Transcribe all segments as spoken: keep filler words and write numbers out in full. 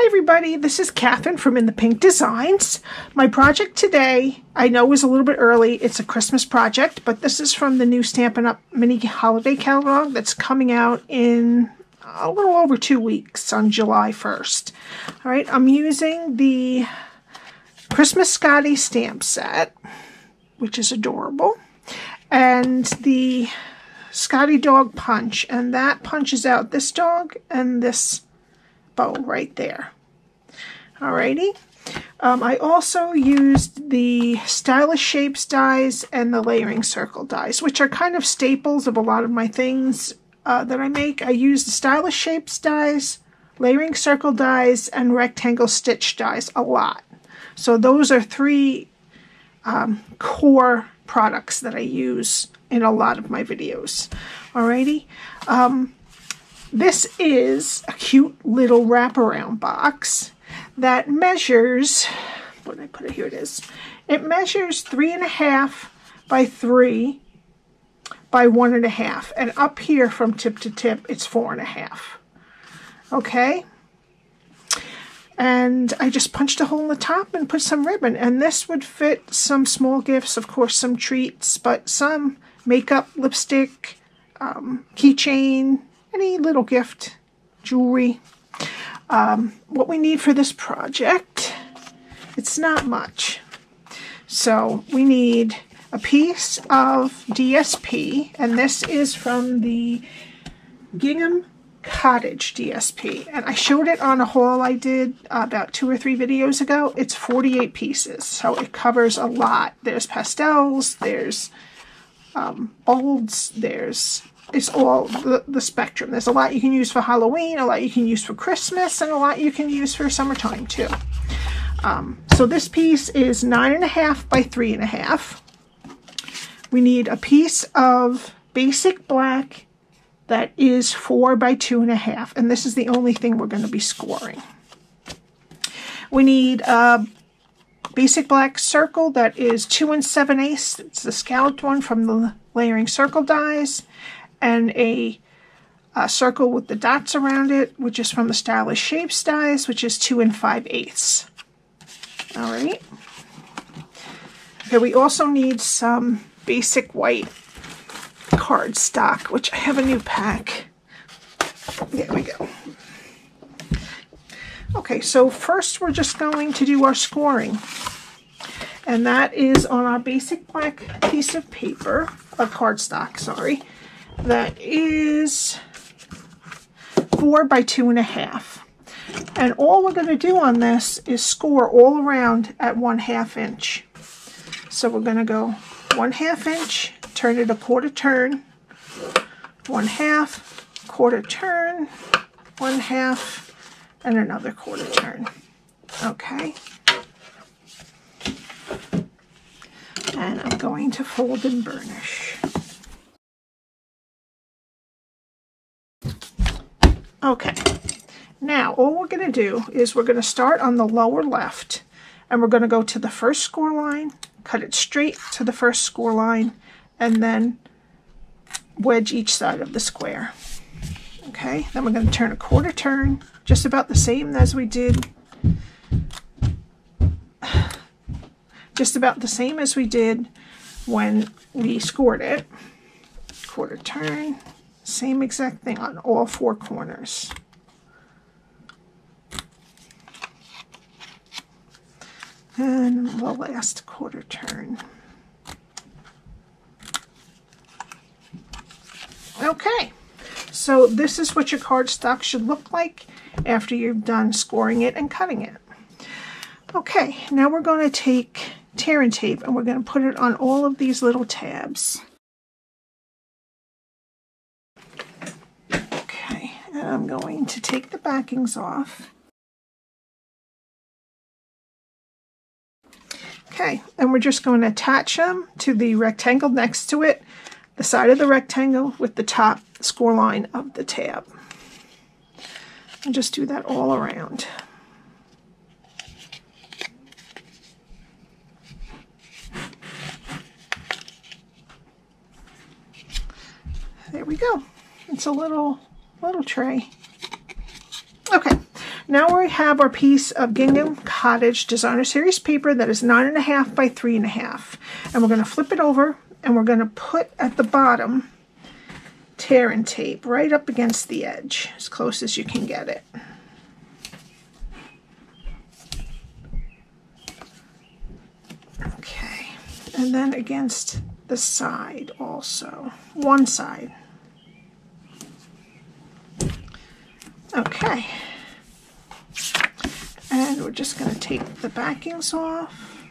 Hi everybody, this is Cathryn from In The Pink Designs. My project today, I know, is a little bit early. It's a Christmas project, but this is from the new Stampin' Up! Mini Holiday Catalog that's coming out in a little over two weeks on July first. All right, I'm using the Christmas Scottie stamp set, which is adorable, and the Scottie dog punch, and that punches out this dog and this bow right there. Alrighty. Um, I also used the Stylish Shapes dies and the Layering Circle dies, which are kind of staples of a lot of my things uh, that I make. I use the Stylish Shapes dies, Layering Circle dies, and Rectangle Stitch dies a lot. So those are three um, core products that I use in a lot of my videos. Alrighty. Um, This is a cute little wraparound box that measures, what did I put it? Here it is. It measures three and a half by three by one and a half. And up here from tip to tip, it's four and a half. Okay. And I just punched a hole in the top and put some ribbon. And this would fit some small gifts, of course, some treats, but some makeup, lipstick, um, keychain, any little gift, jewelry. Um, what we need for this project, it's not much. So we need a piece of D S P, and this is from the Gingham Cottage D S P. And I showed it on a haul I did uh, about two or three videos ago. It's forty-eight pieces, so it covers a lot. There's pastels, there's um, bolds, there's... It's all the, the spectrum. There's a lot you can use for Halloween, a lot you can use for Christmas, and a lot you can use for summertime too. Um, so this piece is nine and a half by three and a half. We need a piece of basic black that is four by two and a half, and this is the only thing we're going to be scoring. We need a basic black circle that is two and seven eighths. It's the scalloped one from the Layering Circle dies. And a, a circle with the dots around it, which is from the Stylish Shapes dies, which is two and five eighths. All right. Okay, we also need some basic white cardstock, which I have a new pack. There we go. Okay, so first we're just going to do our scoring. And that is on our basic black piece of paper, of cardstock, sorry. That is four by two and a half. And all we're going to do on this is score all around at one half inch. So we're going to go one half inch, turn it a quarter turn, one half, quarter turn, one half, and another quarter turn. Okay. And I'm going to fold and burnish. Okay, now all we're going to do is we're going to start on the lower left, and we're going to go to the first score line, cut it straight to the first score line, and then wedge each side of the square. Okay, then we're going to turn a quarter turn, just about the same as we did, just about the same as we did when we scored it. Quarter turn. Same exact thing on all four corners. And the last quarter turn. Okay, so this is what your cardstock should look like after you've done scoring it and cutting it. Okay, now we're going to take tear and tape, and we're going to put it on all of these little tabs. I'm going to take the backings off. Okay, and we're just going to attach them to the rectangle next to it, the side of the rectangle with the top score line of the tab. And just do that all around. There we go. It's a little little tray. Okay, Now we have our piece of Gingham Cottage Designer Series Paper that is nine and a half by three and a half. And we're going to flip it over and we're going to put at the bottom tear and tape right up against the edge as close as you can get it. Okay, and then against the side also, one side. Okay, and we're just going to take the backings off.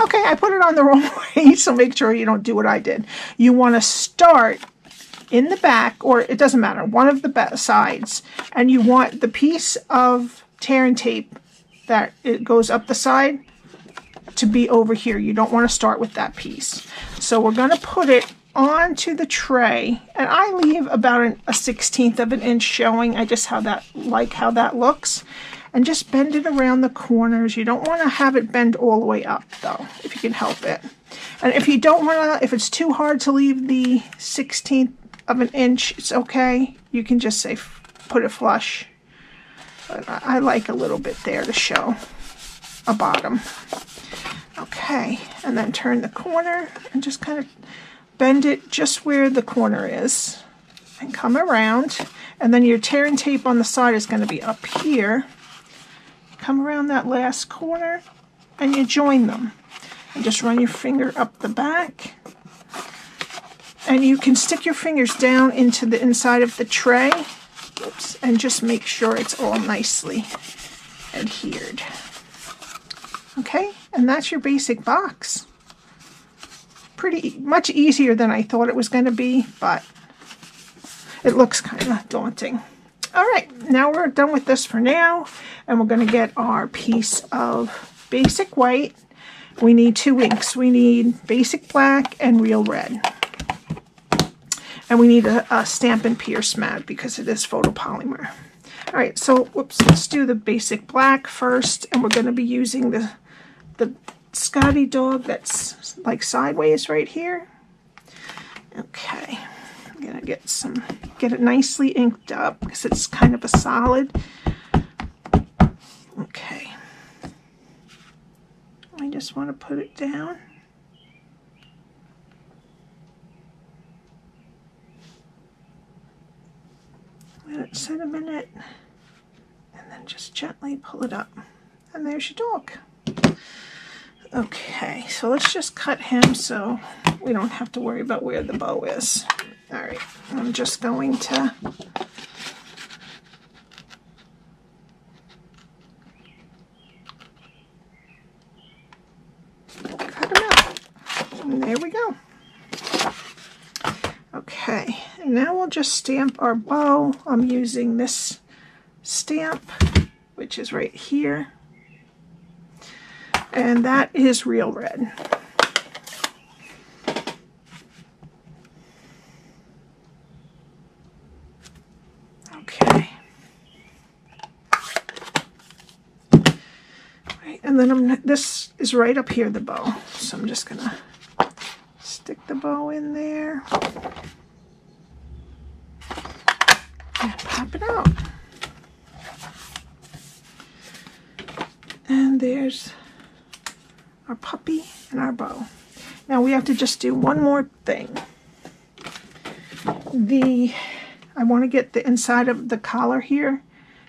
Okay, I put it on the wrong way, so make sure you don't do what I did. You want to start in the back, or it doesn't matter, one of the sides, and you want the piece of tear and tape that it goes up the side to be over here. You don't want to start with that piece. So we're going to put it onto the tray, and I leave about an, a sixteenth of an inch showing. I just how that like how that looks. And just bend it around the corners. You don't want to have it bend all the way up though, if you can help it. And if you don't want to, if it's too hard to leave the sixteenth of an inch, it's okay. You can just say, put it flush. But I like a little bit there to show a bottom. Okay, and then turn the corner and just kind of bend it just where the corner is and come around. And then your tear and tape on the side is going to be up here. Come around that last corner and you join them. And just run your finger up the back. And you can stick your fingers down into the inside of the tray. Oops, and just make sure it's all nicely adhered. Okay, and that's your basic box. Pretty much easier than I thought it was going to be, but it looks kind of daunting. All right, now we're done with this for now, and we're going to get our piece of basic white. We need two inks. We need basic black and real red. And we need a, a Stampin' Pierce Mat because it is photopolymer. All right, so whoops, let's do the basic black first, and we're going to be using the, the Scottie dog that's like sideways right here. Okay. I'm gonna get some, get it nicely inked up because it's kind of a solid. Okay. I just want to put it down. Let it sit a minute and then just gently pull it up. And there's your dog. Okay, so let's just cut him so we don't have to worry about where the bow is. All right, I'm just going to cut them out. And there we go. Okay, and now we'll just stamp our bow. I'm using this stamp, which is right here. And that is Real Red. And then I'm, this is right up here, the bow. So I'm just going to stick the bow in there and pop it out. And there's our puppy and our bow. Now we have to just do one more thing. The I want to get the inside of the collar here.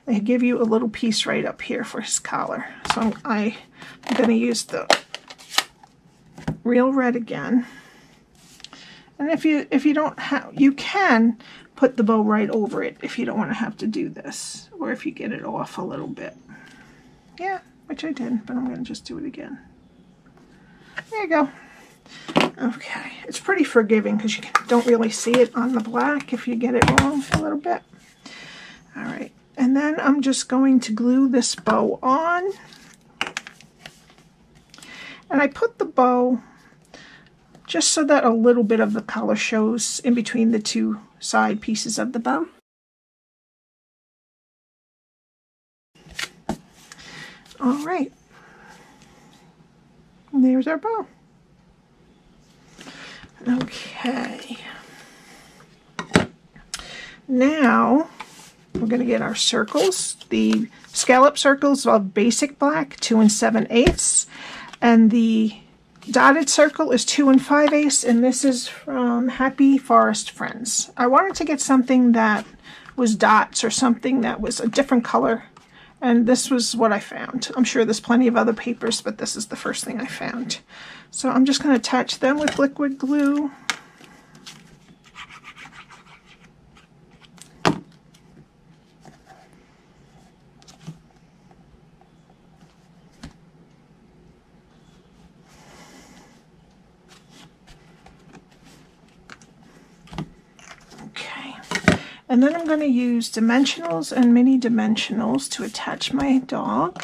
They give you a little piece right up here for his collar. So I'm, I, I'm going to use the Real Red again. And if you if you don't have, you can put the bow right over it if you don't want to have to do this, or if you get it off a little bit. Yeah, which I did, but I'm going to just do it again. There you go. Okay, it's pretty forgiving because you don't really see it on the black if you get it wrong a little bit. All right. And then I'm just going to glue this bow on. And I put the bow just so that a little bit of the color shows in between the two side pieces of the bow. All right. And there's our bow. Okay. Now we're going to get our circles, the scallop circles of basic black, two and seven eighths, and the dotted circle is two and five eighths, and this is from Happy Forest Friends. I wanted to get something that was dots or something that was a different color, and this was what I found. I'm sure there's plenty of other papers, but this is the first thing I found. So I'm just going to attach them with liquid glue. And then I'm going to use dimensionals and mini dimensionals to attach my dog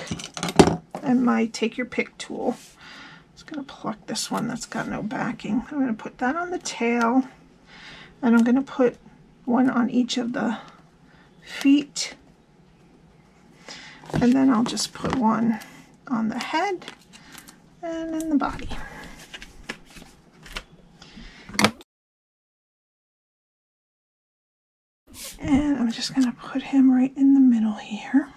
and my Take Your Pick tool. I'm just going to pluck this one that's got no backing. I'm going to put that on the tail, and I'm going to put one on each of the feet, and then I'll just put one on the head and in the body. And I'm just going to put him right in the middle here.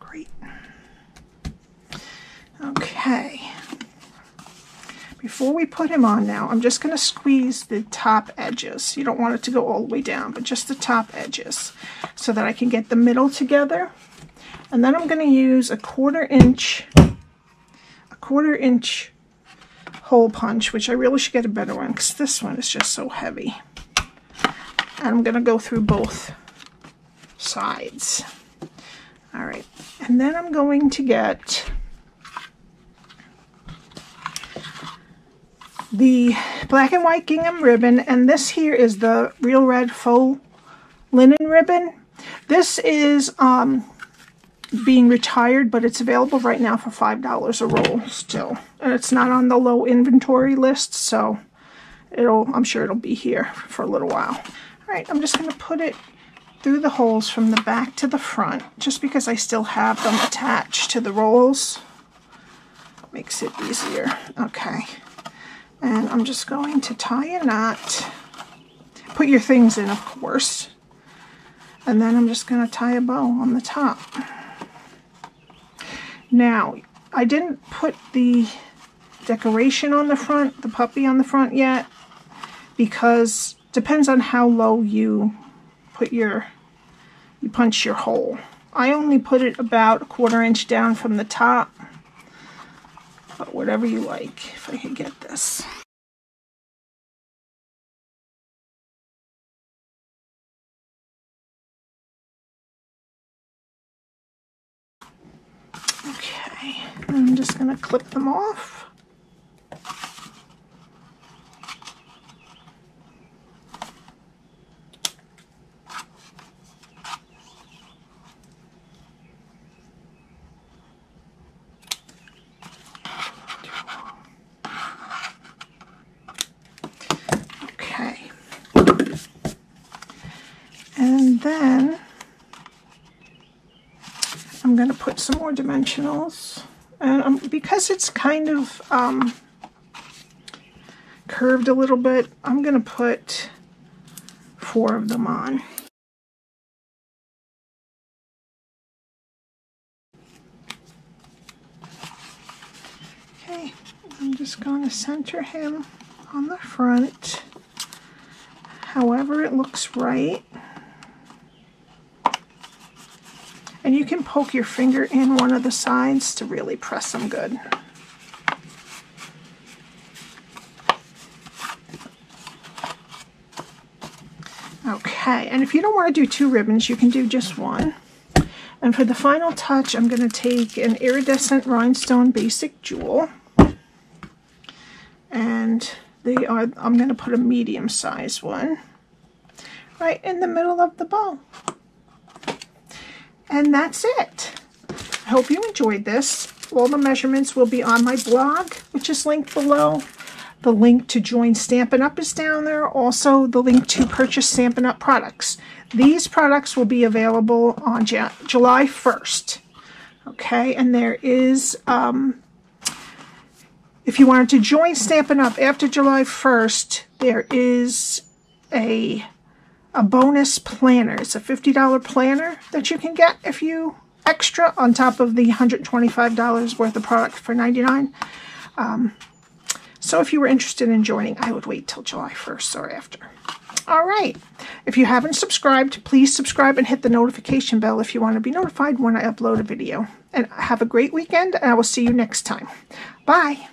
Great. Okay. Before we put him on now, I'm just going to squeeze the top edges. You don't want it to go all the way down, but just the top edges so that I can get the middle together. And then I'm going to use a quarter inch, a quarter inch hole punch, which I really should get a better one because this one is just so heavy. And I'm going to go through both sides. All right, and then I'm going to get the black and white gingham ribbon, and this here is the Real Red Faux Linen ribbon. This is um, being retired, but it's available right now for five dollars a roll still. And it's not on the low inventory list, so it'll I'm sure it'll be here for a little while. All right, I'm just going to put it through the holes from the back to the front, just because I still have them attached to the rolls. Makes it easier. Okay. And I'm just going to tie a knot. Put your things in, of course. And then I'm just going to tie a bow on the top. Now, I didn't put the decoration on the front, the puppy on the front yet, because it depends on how low you put your, you punch your hole. I only put it about a quarter inch down from the top, but whatever you like, if I could get this. I'm just going to clip them off. Okay. And then I'm going to put some more dimensionals. And um, because it's kind of um, curved a little bit, I'm going to put four of them on. Okay, I'm just going to center him on the front, however it looks right. And you can poke your finger in one of the sides to really press them good. Okay, and if you don't want to do two ribbons, you can do just one. And for the final touch, I'm going to take an iridescent rhinestone basic jewel. And they are, I'm going to put a medium size one right in the middle of the bow. And that's it. I hope you enjoyed this. All the measurements will be on my blog, which is linked below. The link to join Stampin' Up! Is down there. Also, the link to purchase Stampin' Up! Products. These products will be available on July first. Okay, and there is um, If you wanted to join Stampin' Up! After July first, there is a, a bonus planner. It's a fifty dollar planner that you can get if you extra on top of the one hundred twenty-five dollars worth of product for ninety-nine dollars. Um, so if you were interested in joining, I would wait till July first or after. All right. If you haven't subscribed, please subscribe and hit the notification bell if you want to be notified when I upload a video. And have a great weekend, and I will see you next time. Bye.